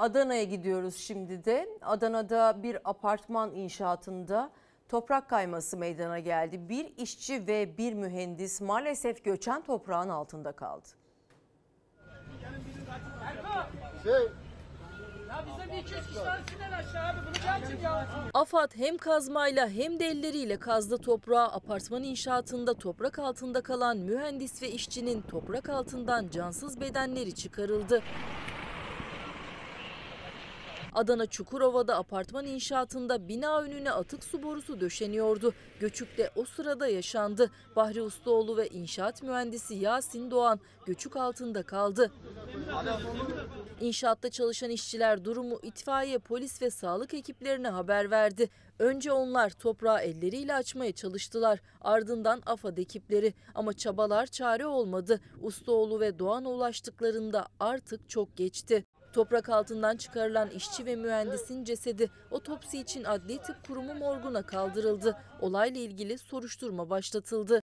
Adana'ya gidiyoruz şimdi de. Adana'da bir apartman inşaatında toprak kayması meydana geldi. Bir işçi ve bir mühendis maalesef göçen toprağın altında kaldı. AFAD hem kazmayla hem de elleriyle kazdı toprağı. Apartman inşaatında toprak altında kalan mühendis ve işçinin toprak altından cansız bedenleri çıkarıldı. Adana Çukurova'da apartman inşaatında bina önüne atık su borusu döşeniyordu. Göçük de o sırada yaşandı. Bahri Ustaoğlu ve inşaat mühendisi Yasin Doğan göçük altında kaldı. İnşaatta çalışan işçiler durumu itfaiye, polis ve sağlık ekiplerine haber verdi. Önce onlar toprağı elleriyle açmaya çalıştılar. Ardından AFAD ekipleri. Ama çabalar çare olmadı. Ustaoğlu ve Doğan'a ulaştıklarında artık çok geçti. Toprak altından çıkarılan işçi ve mühendisin cesedi otopsi için Adli Tıp Kurumu morguna kaldırıldı. Olayla ilgili soruşturma başlatıldı.